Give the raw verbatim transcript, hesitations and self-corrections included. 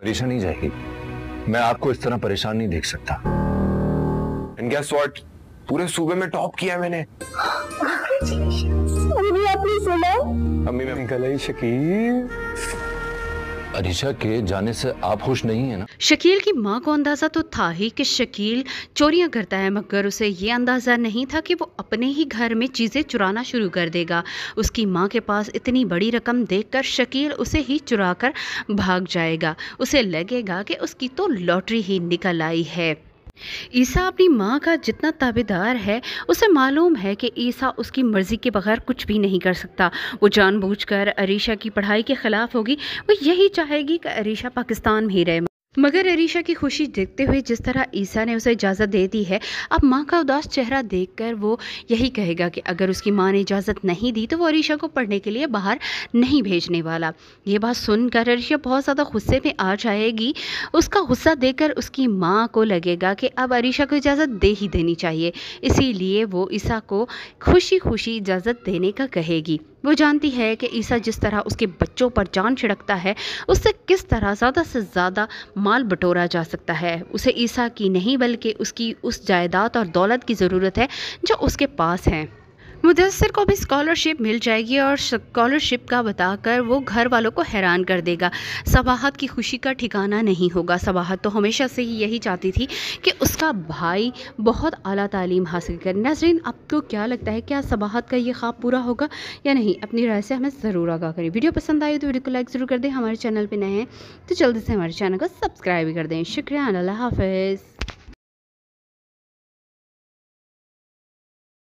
परेशानी जाएगी। मैं आपको इस तरह परेशान नहीं देख सकता। And guess what? पूरे सूबे में टॉप किया मैंने। अभी आपने सुना? अम्मी मैं निकली शकील। अरीशा के जाने से आप खुश नहीं है ना? शकील की माँ को अंदाजा तो था ही कि शकील चोरियां करता है, मगर उसे ये अंदाजा नहीं था कि वो अपने ही घर में चीज़ें चुराना शुरू कर देगा। उसकी माँ के पास इतनी बड़ी रकम देखकर शकील उसे ही चुरा कर भाग जाएगा। उसे लगेगा कि उसकी तो लॉटरी ही निकल आई है। ईसा अपनी माँ का जितना ताबेदार है, उसे मालूम है कि ईसा उसकी मर्ज़ी के बगैर कुछ भी नहीं कर सकता। वो जानबूझकर अरीशा की पढ़ाई के ख़िलाफ़ होगी। वो यही चाहेगी कि अरीशा पाकिस्तान में ही रहे। मगर अरीशा की खुशी देखते हुए जिस तरह ईसा ने उसे इजाज़त दे दी है, अब माँ का उदास चेहरा देखकर वो यही कहेगा कि अगर उसकी माँ ने इजाज़त नहीं दी तो वो अरीशा को पढ़ने के लिए बाहर नहीं भेजने वाला। ये बात सुनकर अरीशा बहुत ज़्यादा गुस्से में आ जाएगी। उसका गुस्सा देखकर उसकी माँ को लगेगा कि अब अरीशा को इजाज़त दे ही देनी चाहिए, इसीलिए वो ईसा को खुशी खुशी इजाज़त देने का कहेगी। वो जानती है कि ईसा जिस तरह उसके बच्चों पर जान छिड़कता है, उससे किस तरह ज़्यादा से ज़्यादा माल बटोरा जा सकता है। उसे ईसा की नहीं बल्कि उसकी उस जायदाद और दौलत की ज़रूरत है जो उसके पास है। मुदस्सर को भी स्कॉलरशिप मिल जाएगी और स्कॉलरशिप का बताकर वो घर वालों को हैरान कर देगा। सबाहत की खुशी का ठिकाना नहीं होगा। सबाहत तो हमेशा से ही यही चाहती थी कि उसका भाई बहुत आला तालीम हासिल करे। नाज़रीन, आपको क्या लगता है, क्या सबाहत का ये ख्वाब पूरा होगा या नहीं? अपनी राय से हमें ज़रूर आगाह करें। वीडियो पसंद आई तो वीडियो को लाइक ज़रूर कर दें। हमारे चैनल पर नए हैं तो जल्दी से हमारे चैनल को सब्सक्राइब भी कर दें। शुक्रिया। अल्लाह हाफ़िज़।